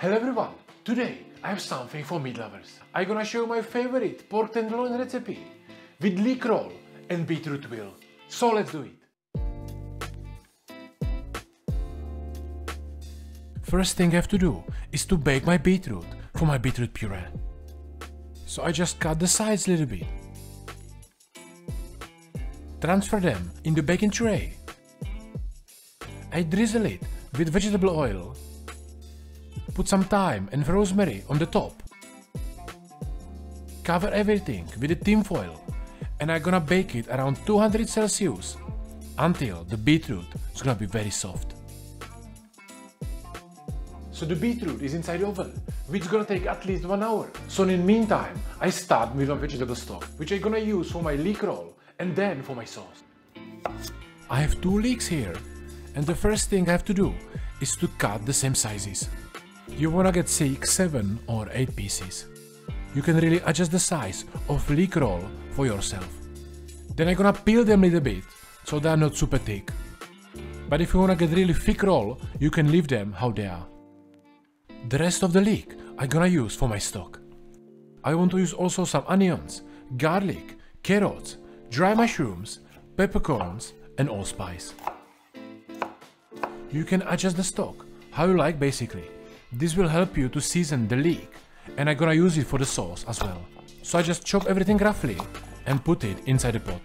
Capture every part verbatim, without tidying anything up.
Hello everyone! Today I have something for meat lovers. I'm gonna show you my favorite pork tenderloin recipe with leek roll and beetroot wheel. So let's do it! First thing I have to do is to bake my beetroot for my beetroot puree. So I just cut the sides a little bit. Transfer them in the baking tray. I drizzle it with vegetable oil. Put some thyme and rosemary on the top. Cover everything with a tin foil and I'm gonna bake it around two hundred Celsius until the beetroot is gonna be very soft. So the beetroot is inside the oven, which is gonna take at least one hour. So in the meantime, I start with my vegetable stock, which I'm gonna use for my leek roll and then for my sauce. I have two leeks here and the first thing I have to do is to cut the same sizes. You wanna get six, seven or eight pieces. You can really adjust the size of leek roll for yourself. Then I'm gonna peel them a little bit, so they are not super thick. But if you wanna get really thick roll, you can leave them how they are. The rest of the leek I'm gonna use for my stock. I want to use also some onions, garlic, carrots, dry mushrooms, peppercorns and allspice. You can adjust the stock how you like basically. This will help you to season the leek and I'm gonna use it for the sauce as well. So I just chop everything roughly and put it inside the pot.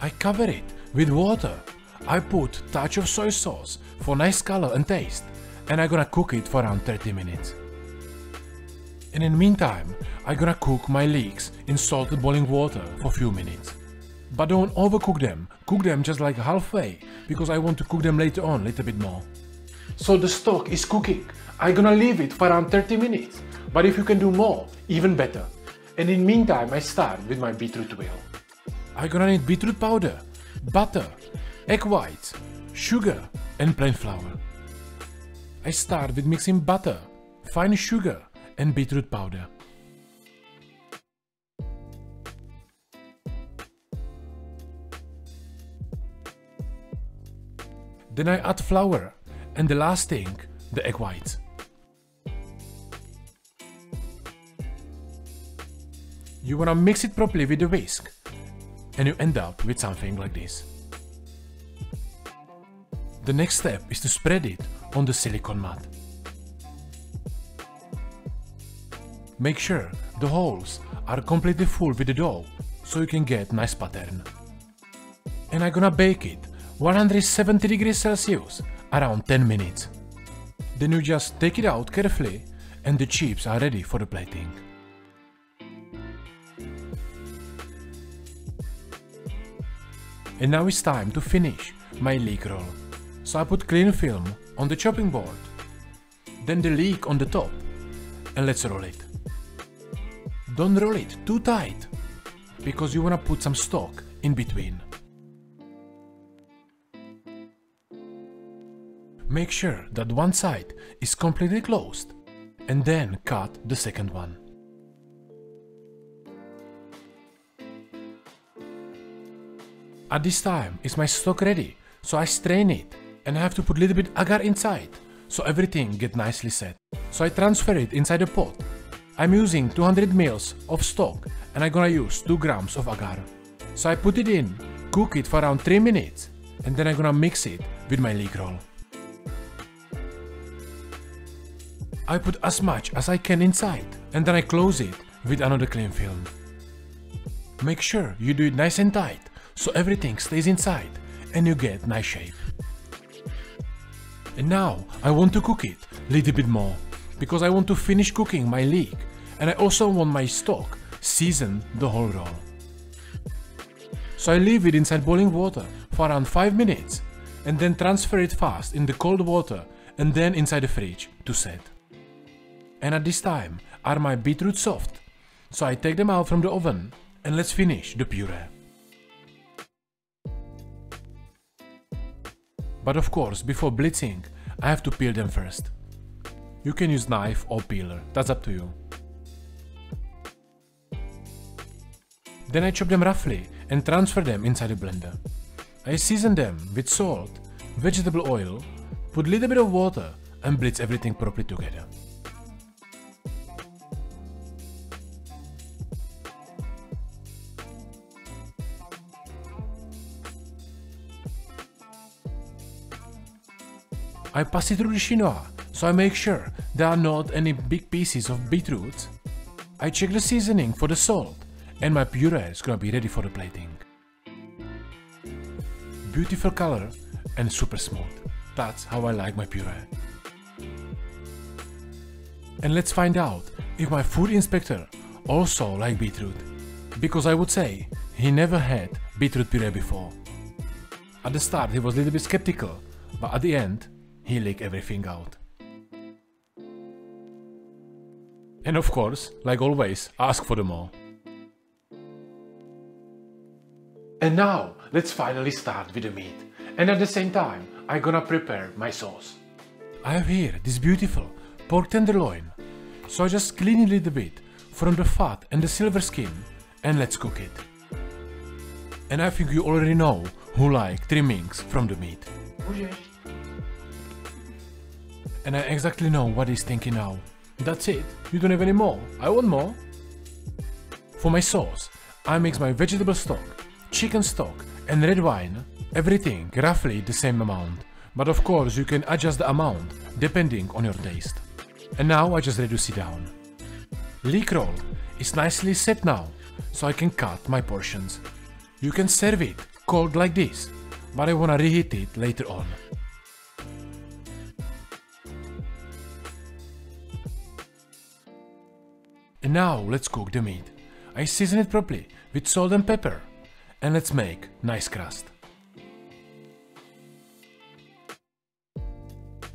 I cover it with water. I put touch of soy sauce for nice color and taste and I'm gonna cook it for around thirty minutes. And in the meantime I'm gonna cook my leeks in salted boiling water for a few minutes. But don't overcook them, cook them just like halfway, because I want to cook them later on a little bit more. So the stock is cooking. I'm gonna leave it for around thirty minutes, but if you can do more, even better. And in the meantime I start with my beetroot wheel. I'm gonna need beetroot powder, butter, egg whites, sugar and plain flour. I start with mixing butter, fine sugar and beetroot powder. Then I add flour and the last thing, the egg whites. You wanna mix it properly with a whisk and you end up with something like this. The next step is to spread it on the silicone mat. Make sure the holes are completely full with the dough so you can get nice pattern. And I'm gonna bake it one hundred seventy degrees Celsius, around ten minutes. Then you just take it out carefully and the chips are ready for the plating. And now it's time to finish my leek roll. So I put cling film on the chopping board, then the leek on the top and let's roll it. Don't roll it too tight because you wanna put some stock in between. Make sure that one side is completely closed and then cut the second one. At this time is my stock ready, so I strain it and I have to put a little bit agar inside so everything gets nicely set. So I transfer it inside the pot. I'm using two hundred mils of stock and I'm gonna use two grams of agar. So I put it in, cook it for around three minutes and then I'm gonna mix it with my leek roll. I put as much as I can inside and then I close it with another cling film. Make sure you do it nice and tight so everything stays inside and you get nice shape. And now I want to cook it a little bit more because I want to finish cooking my leek and I also want my stock seasoned the whole roll. So I leave it inside boiling water for around five minutes and then transfer it fast in the cold water and then inside the fridge to set. And at this time are my beetroot soft, so I take them out from the oven and let's finish the puree. But of course before blitzing I have to peel them first. You can use knife or peeler, that's up to you. Then I chop them roughly and transfer them inside the blender. I season them with salt, vegetable oil, Put a little bit of water and blitz everything properly together. I pass it through the chinois, so I make sure there are not any big pieces of beetroot. I check the seasoning for the salt, and my puree is gonna be ready for the plating. Beautiful color and super smooth. That's how I like my puree. And let's find out if my food inspector also likes beetroot, because I would say he never had beetroot puree before. At the start he was a little bit skeptical, but at the end he licked everything out. And of course, like always, ask for them all. And now, let's finally start with the meat. And at the same time, I'm gonna prepare my sauce. I have here this beautiful pork tenderloin. So I just clean it a little bit from the fat and the silver skin, and let's cook it. And I think you already know who like trimmings from the meat. And I exactly know what he's thinking now. That's it, you don't have any more, I want more. For my sauce, I mix my vegetable stock, chicken stock and red wine, everything roughly the same amount, but of course you can adjust the amount depending on your taste. And now I just reduce it down. Leek roll is nicely set now, so I can cut my portions. You can serve it cold like this, but I wanna reheat it later on. And now let's cook the meat. I season it properly with salt and pepper, and let's make nice crust.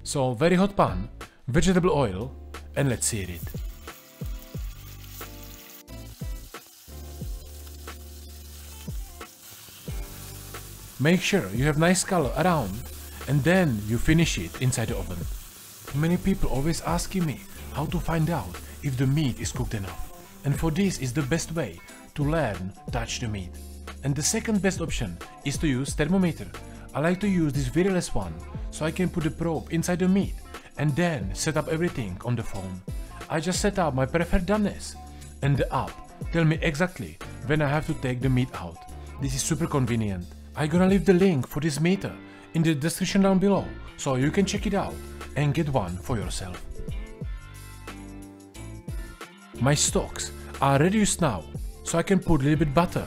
So very hot pan, vegetable oil, and let's sear it. Make sure you have nice color around, and then you finish it inside the oven. Many people always asking me how to find out if the meat is cooked enough, and for this is the best way to learn touch the meat. And the second best option is to use thermometer. I like to use this wireless one, so I can put the probe inside the meat and then set up everything on the phone. I just set up my preferred doneness, and the app tell me exactly when I have to take the meat out. This is super convenient. I'm gonna leave the link for this meter in the description down below, so you can check it out and get one for yourself. My stocks are reduced now, so I can put a little bit butter.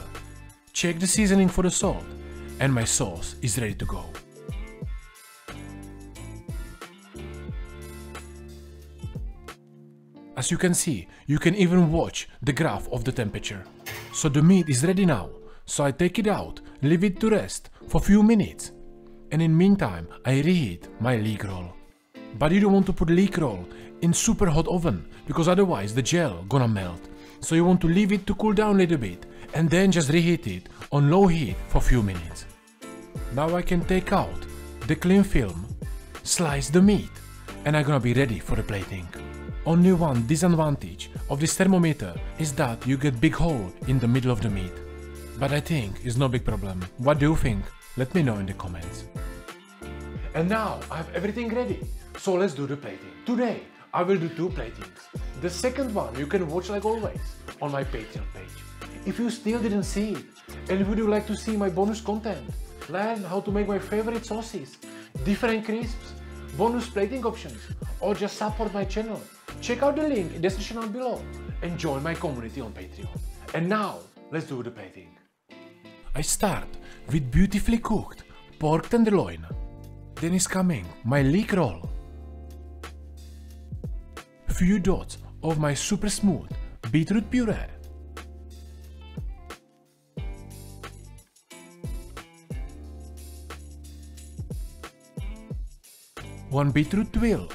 Check the seasoning for the salt, and my sauce is ready to go. As you can see, you can even watch the graph of the temperature. So the meat is ready now, so I take it out, leave it to rest for few minutes. And in meantime, I reheat my leek roll. But you don't want to put leek roll in super hot oven, because otherwise the gel gonna melt. So you want to leave it to cool down a little bit and then just reheat it on low heat for few minutes. Now I can take out the cling film, slice the meat, and I'm gonna be ready for the plating. Only one disadvantage of this thermometer is that you get big hole in the middle of the meat. But I think it's no big problem. What do you think? Let me know in the comments. And now I have everything ready, so let's do the plating. Today I will do two platings. The second one you can watch like always on my Patreon page. If you still didn't see it and would you like to see my bonus content, learn how to make my favorite sauces, different crisps, bonus plating options, or just support my channel, check out the link in the description down below and join my community on Patreon. And now let's do the plating. I start with beautifully cooked pork tenderloin. Then is coming my leek roll, few dots of my super smooth beetroot puree, one beetroot twill,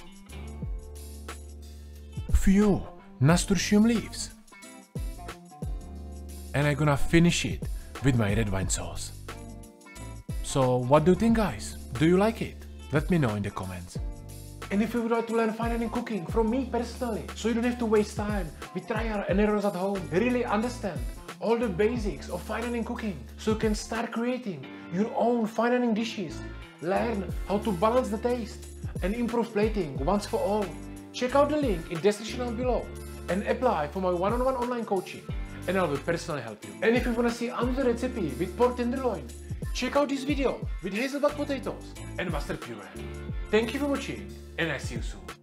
few nasturtium leaves, and I'm gonna finish it with my red wine sauce. So what do you think, guys? Do you like it? Let me know in the comments. And if you would like to learn fine dining cooking from me personally, so you don't have to waste time with trial and errors at home, really understand all the basics of fine dining cooking, so you can start creating your own fine dining dishes Learn how to balance the taste and improve plating once for all. Check out the link in description below and apply for my one-on-one online coaching, and I will personally help you. And if you wanna see another recipe with pork tenderloin, check out this video with hazelnut potatoes and mustard puree. Thank you for watching, and I see you soon.